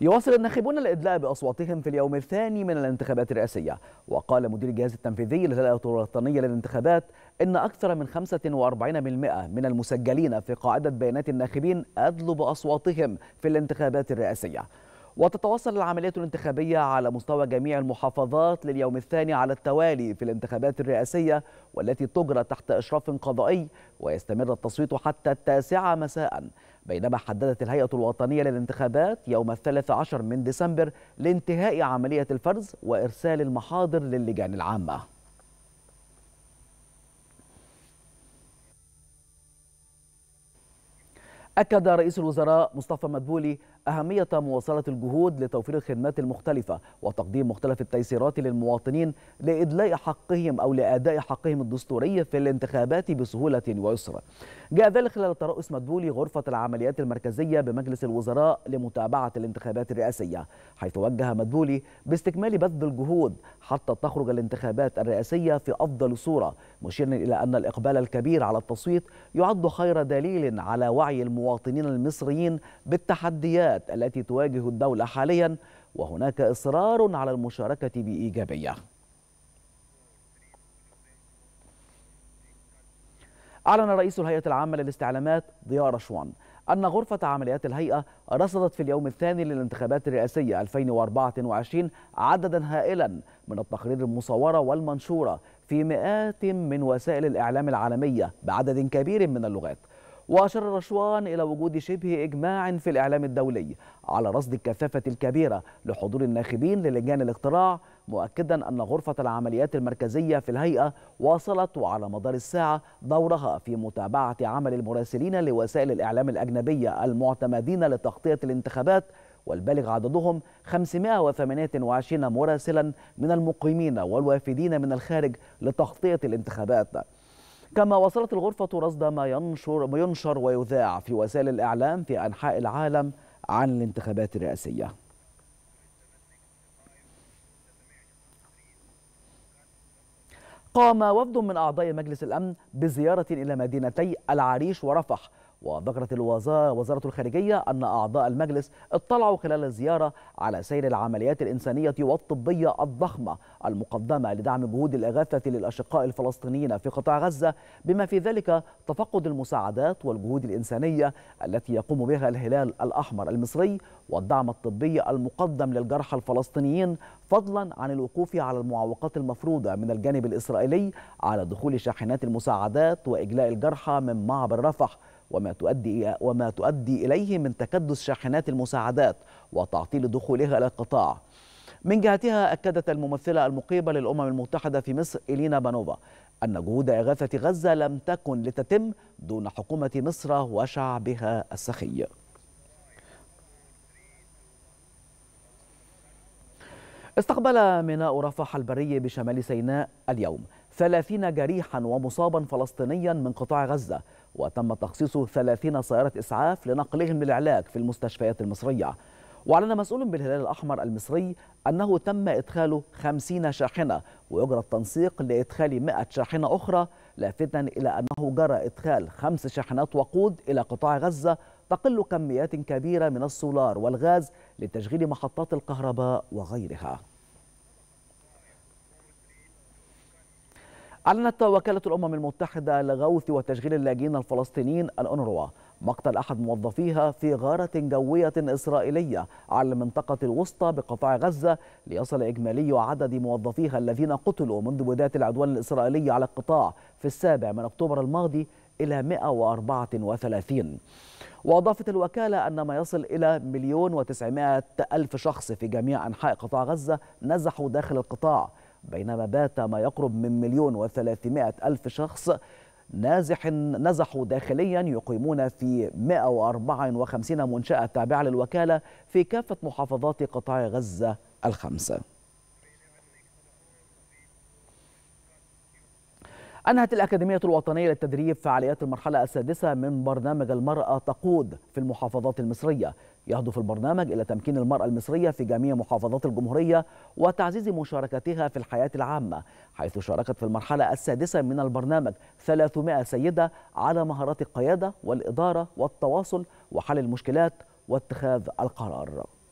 يواصل الناخبون الإدلاء بأصواتهم في اليوم الثاني من الانتخابات الرئاسية. وقال مدير الجهاز التنفيذي للهيئة الوطنية للانتخابات إن أكثر من 45% من المسجلين في قاعدة بيانات الناخبين أدلوا بأصواتهم في الانتخابات الرئاسية. وتتواصل العمليات الانتخابية على مستوى جميع المحافظات لليوم الثاني على التوالي في الانتخابات الرئاسية، والتي تجرى تحت إشراف قضائي، ويستمر التصويت حتى 9 مساء. بينما حددت الهيئة الوطنية للانتخابات يوم 13 من ديسمبر لانتهاء عملية الفرز وإرسال المحاضر للجان العامة. أكد رئيس الوزراء مصطفى مدبولي أهمية مواصلة الجهود لتوفير الخدمات المختلفة وتقديم مختلف التيسيرات للمواطنين لإدلاء حقهم أو لأداء حقهم الدستوري في الانتخابات بسهولة ويسر. جاء ذلك خلال ترأس مدبولي غرفة العمليات المركزية بمجلس الوزراء لمتابعة الانتخابات الرئاسية، حيث وجه مدبولي باستكمال بذل الجهود حتى تخرج الانتخابات الرئاسية في أفضل صورة، مشيرا إلى أن الإقبال الكبير على التصويت يعد خير دليل على وعي المواطنين المصريين بالتحديات التي تواجه الدولة حاليا، وهناك إصرار على المشاركة بإيجابية. أعلن رئيس الهيئة العامة للاستعلامات ضياء رشوان أن غرفة عمليات الهيئة رصدت في اليوم الثاني للانتخابات الرئاسية 2024 عددا هائلا من التقارير المصورة والمنشورة في مئات من وسائل الإعلام العالمية بعدد كبير من اللغات. وأشار رشوان إلى وجود شبه إجماع في الإعلام الدولي على رصد الكثافة الكبيرة لحضور الناخبين للجان الاقتراع، مؤكدا أن غرفة العمليات المركزية في الهيئة واصلت وعلى مدار الساعة دورها في متابعة عمل المراسلين لوسائل الإعلام الأجنبية المعتمدين لتغطية الانتخابات، والبالغ عددهم 528 مراسلا من المقيمين والوافدين من الخارج لتغطية الانتخابات. كما واصلت الغرفة رصد ما ينشر ويذاع في وسائل الإعلام في أنحاء العالم عن الانتخابات الرئاسية. قام وفد من أعضاء مجلس الأمن بزيارة إلى مدينتي العريش ورفح، وذكرت وزارة الخارجية أن أعضاء المجلس اطلعوا خلال الزيارة على سير العمليات الإنسانية والطبية الضخمة المقدمة لدعم جهود الإغاثة للأشقاء الفلسطينيين في قطاع غزة، بما في ذلك تفقد المساعدات والجهود الإنسانية التي يقوم بها الهلال الأحمر المصري، والدعم الطبي المقدم للجرحى الفلسطينيين، فضلا عن الوقوف على المعوقات المفروضة من الجانب الإسرائيلي على دخول شاحنات المساعدات وإجلاء الجرحى من معبر رفح، وما تؤدي إليه من تكدس شاحنات المساعدات وتعطيل دخولها إلى القطاع. من جهتها أكدت الممثلة المقيمة للأمم المتحدة في مصر الينا بانوفا أن جهود إغاثة غزة لم تكن لتتم دون حكومة مصر وشعبها السخي. استقبل ميناء رفح البري بشمال سيناء اليوم 30 جريحا ومصابا فلسطينيا من قطاع غزة، وتم تخصيص 30 سيارة إسعاف لنقلهم للعلاج في المستشفيات المصرية. وأعلن مسؤول بالهلال الأحمر المصري أنه تم إدخال 50 شاحنة، ويجرى التنسيق لإدخال 100 شاحنة أخرى، لافتا إلى أنه جرى إدخال 5 شاحنات وقود إلى قطاع غزة تقل كميات كبيرة من السولار والغاز لتشغيل محطات الكهرباء وغيرها. أعلنت وكالة الأمم المتحدة لغوث وتشغيل اللاجئين الفلسطينيين الأونروا مقتل أحد موظفيها في غارة جوية إسرائيلية على المنطقة الوسطى بقطاع غزة، ليصل إجمالي عدد موظفيها الذين قتلوا منذ بداية العدوان الإسرائيلي على القطاع في 7 من أكتوبر الماضي إلى 134. وأضافت الوكالة أن ما يصل إلى 1,900,000 شخص في جميع أنحاء قطاع غزة نزحوا داخل القطاع، بينما بات ما يقرب من 1,300,000 شخص نزحوا داخليا يقيمون في 154 منشأة تابعة للوكالة في كافة محافظات قطاع غزة 5. أنهت الأكاديمية الوطنية للتدريب فعاليات المرحلة السادسة من برنامج المرأة تقود في المحافظات المصرية. يهدف البرنامج إلى تمكين المرأة المصرية في جميع محافظات الجمهورية وتعزيز مشاركتها في الحياة العامة، حيث شاركت في المرحلة السادسة من البرنامج 300 سيدة على مهارات القيادة والإدارة والتواصل وحل المشكلات واتخاذ القرار.